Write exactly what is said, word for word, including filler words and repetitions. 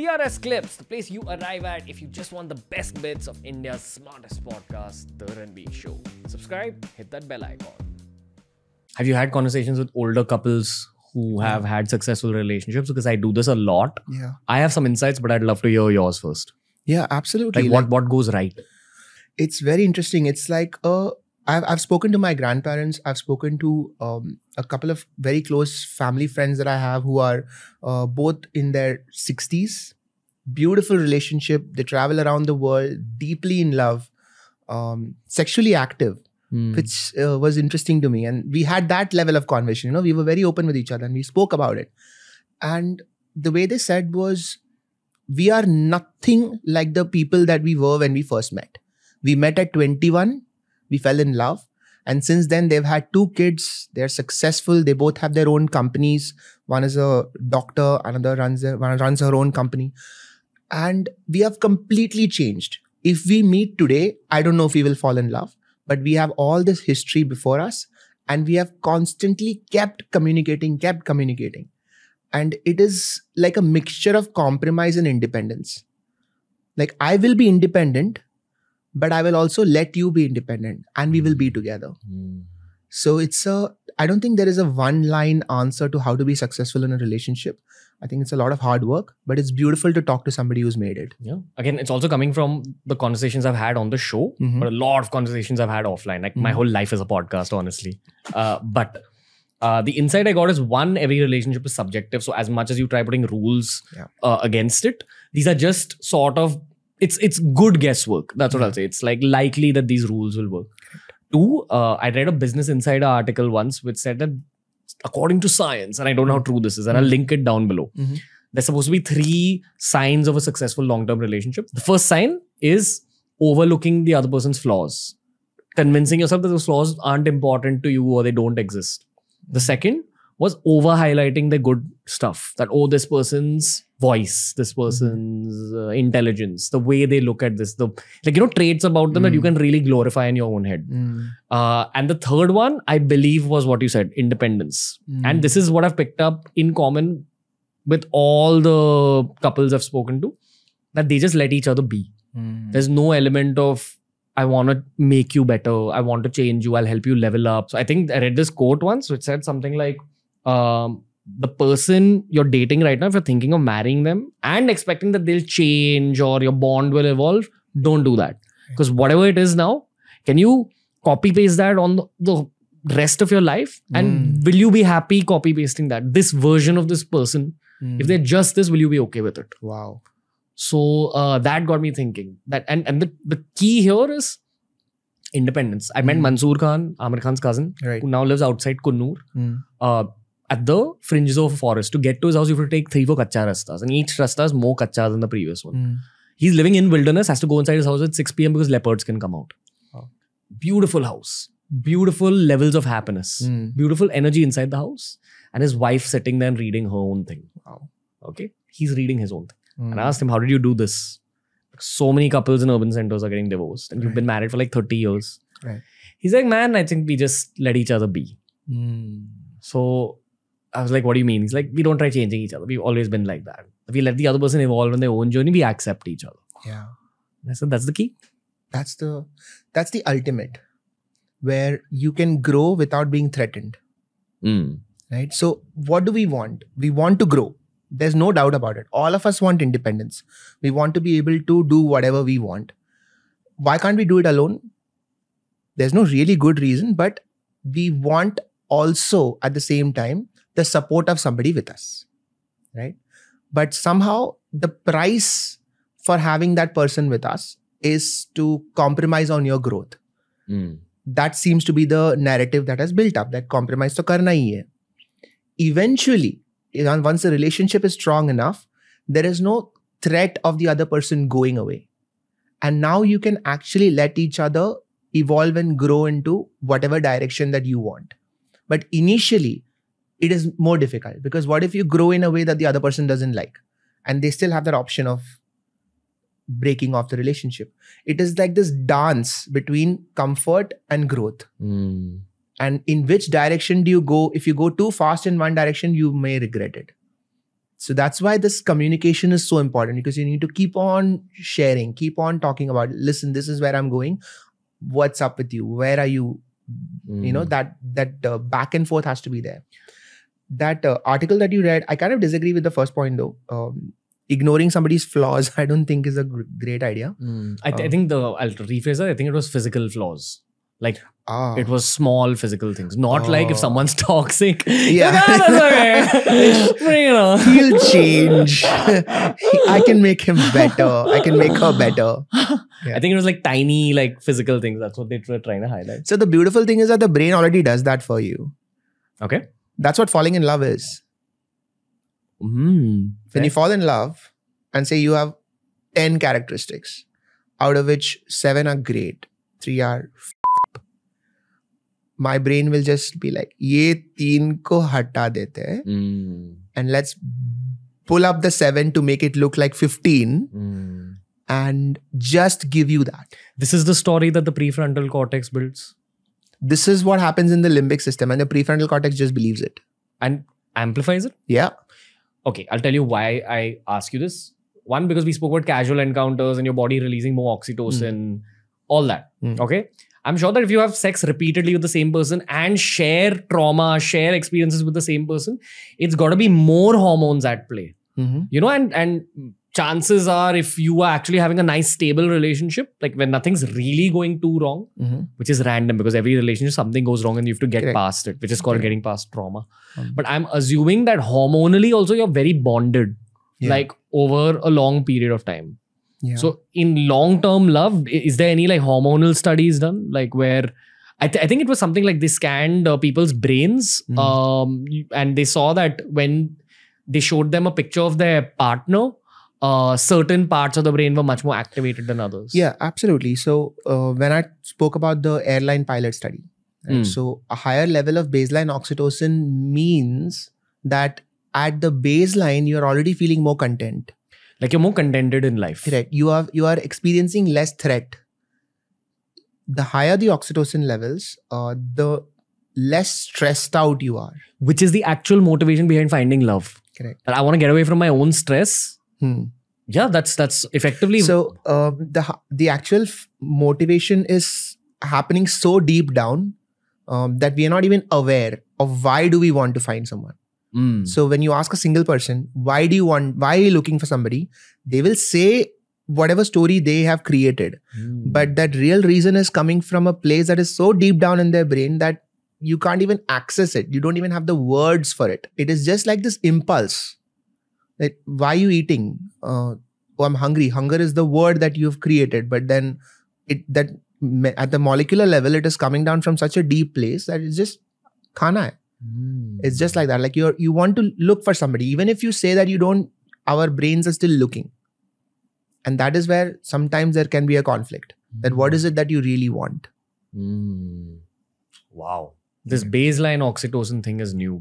T R S Clips, the place you arrive at if you just want the best bits of India's smartest podcast, The Ranveer Show. Subscribe, hit that bell icon. Have you had conversations with older couples who have had successful relationships? Because I do this a lot. Yeah. I have some insights, but I'd love to hear yours first. Yeah, absolutely. Like, like what, what goes right? It's very interesting. It's like a... I've, I've spoken to my grandparents. I've spoken to um, a couple of very close family friends that I have who are uh, both in their sixties. Beautiful relationship. They travel around the world, deeply in love, um, sexually active, mm. which uh, was interesting to me. And we had that level of conversation. You know, we were very open with each other and we spoke about it. And the way they said was, we are nothing like the people that we were when we first met. We met at twenty-one. We fell in love. And since then, they've had two kids. They're successful. They both have their own companies. One is a doctor. Another runs, their, one runs her own company. And we have completely changed. If we meet today, I don't know if we will fall in love. But we have all this history before us. And we have constantly kept communicating, kept communicating. And it is like a mixture of compromise and independence. Like, I will be independent, but I will also let you be independent and we will be together. Mm. So it's a, I don't think there is a one line answer to how to be successful in a relationship. I think it's a lot of hard work, but it's beautiful to talk to somebody who's made it. Yeah. Again, it's also coming from the conversations I've had on the show, mm-hmm. but a lot of conversations I've had offline. Like mm-hmm. my whole life is a podcast, honestly. Uh, but uh, the insight I got is, one, every relationship is subjective. So as much as you try putting rules yeah. uh, against it, these are just sort of, It's it's good guesswork. That's what yeah. I'll say. It's like likely that these rules will work. Two, uh, I read a Business Insider article once which said that according to science, and I don't know how true this is, and I'll link it down below. Mm-hmm. There's supposed to be three signs of a successful long-term relationship. The first sign is overlooking the other person's flaws. Convincing yourself that those flaws aren't important to you or they don't exist. The second was over-highlighting the good stuff. That, oh, this person's voice, this person's uh, intelligence, the way they look at this, the like, you know, traits about them mm. that you can really glorify in your own head. Mm. Uh, and the third one, I believe, was what you said, independence. Mm. And this is what I've picked up in common with all the couples I've spoken to, that they just let each other be. Mm. There's no element of, I want to make you better. I want to change you. I'll help you level up. So I think I read this quote once which said something like, um, the person you're dating right now, if you're thinking of marrying them and expecting that they'll change or your bond will evolve, don't do that. Because whatever it is now, can you copy paste that on the rest of your life? And mm. will you be happy copy pasting that? This version of this person, mm. if they're just this, will you be okay with it? Wow. So uh, that got me thinking. That And, and the, the key here is independence. I mm. met Mansoor Khan, Amir Khan's cousin, right. who now lives outside Kunnur. Mm. Uh, At the fringes of a forest. To get to his house, you have to take three, four kacha rastas. And each rasta is more kacha than the previous one. Mm. He's living in wilderness, has to go inside his house at six p m because leopards can come out. Oh. Beautiful house. Beautiful levels of happiness. Mm. Beautiful energy inside the house. And his wife sitting there and reading her own thing. Wow. Okay. He's reading his own thing. Mm. And I asked him, how did you do this? So many couples in urban centers are getting divorced. And right. you've been married for like thirty years. Right. He's like, man, I think we just let each other be. Mm. So... I was like, what do you mean? He's like, we don't try changing each other. We've always been like that. We let the other person evolve on their own journey. We accept each other. Yeah. And I said, that's the key. That's the, that's the ultimate, where you can grow without being threatened. Mm. Right. So what do we want? We want to grow. There's no doubt about it. All of us want independence. We want to be able to do whatever we want. Why can't we do it alone? There's no really good reason, but we want also at the same time the support of somebody with us, right? But somehow the price for having that person with us is to compromise on your growth. Mm. That seems to be the narrative that has built up, that compromise to karna hi hai. Eventually, once the relationship is strong enough, there is no threat of the other person going away. And now you can actually let each other evolve and grow into whatever direction that you want. But initially, it is more difficult, because what if you grow in a way that the other person doesn't like and they still have that option of breaking off the relationship? It is like this dance between comfort and growth. Mm. And in which direction do you go? If you go too fast in one direction, you may regret it. So that's why this communication is so important, because you need to keep on sharing, keep on talking about, listen, this is where I'm going. What's up with you? Where are you? Mm. You know, that that uh, back and forth has to be there. That uh, article that you read, I kind of disagree with the first point though. Um, ignoring somebody's flaws, I don't think is a gr great idea. Mm. I, th um, I think the, I'll rephrase that. I think it was physical flaws. Like ah. it was small physical things. Not oh. like if someone's toxic. Yeah. You know. He'll change. I can make him better. I can make her better. Yeah. I think it was like tiny like physical things. That's what they were trying to highlight. So the beautiful thing is that the brain already does that for you. Okay. That's what falling in love is. Mm, when you fall in love and say you have ten characteristics, out of which seven are great, three are f***ed, my brain will just be like, "Ye teen ko hata dete hai, mm. and let's pull up the seven to make it look like fifteen." Mm. And just give you that. This is the story that the prefrontal cortex builds. This is what happens in the limbic system, and the prefrontal cortex just believes it. And amplifies it? Yeah. Okay, I'll tell you why I ask you this. One, because we spoke about casual encounters and your body releasing more oxytocin, mm. all that. Mm. Okay? I'm sure that if you have sex repeatedly with the same person and share trauma, share experiences with the same person, it's got to be more hormones at play. Mm-hmm. You know, and, and chances are if you are actually having a nice stable relationship, like when nothing's really going too wrong, mm-hmm. which is random because every relationship, something goes wrong and you have to get Correct. Past it, which is called Correct. Getting past trauma. Mm-hmm. But I'm assuming that hormonally also you're very bonded, yeah. like over a long period of time. Yeah. So in long-term love, is there any like hormonal studies done? Like where, I, th I think it was something like they scanned uh, people's brains mm-hmm. um, and they saw that when they showed them a picture of their partner, Uh, certain parts of the brain were much more activated than others. Yeah, absolutely. So uh, when I spoke about the airline pilot study, right? mm. so a higher level of baseline oxytocin means that at the baseline, you're already feeling more content. Like you're more contented in life. Correct. You are, you are experiencing less threat. The higher the oxytocin levels, uh, the less stressed out you are. Which is the actual motivation behind finding love. Correct. That I want to get away from my own stress. Hmm. Yeah, that's that's effectively. So uh, the the actual f motivation is happening so deep down um, that we are not even aware of why do we want to find someone. Mm. So when you ask a single person, why do you want? Why are you looking for somebody? They will say whatever story they have created, mm. but that real reason is coming from a place that is so deep down in their brain that you can't even access it. You don't even have the words for it. It is just like this impulse. Like, why are you eating? Uh, oh, I'm hungry. Hunger is the word that you've created. But then it that at the molecular level, it is coming down from such a deep place that it's just khana hai. Mm. It's just like that. Like you're, you want to look for somebody. Even if you say that you don't, our brains are still looking. And that is where sometimes there can be a conflict. Mm. That what is it that you really want? Mm. Wow. This baseline oxytocin thing is new.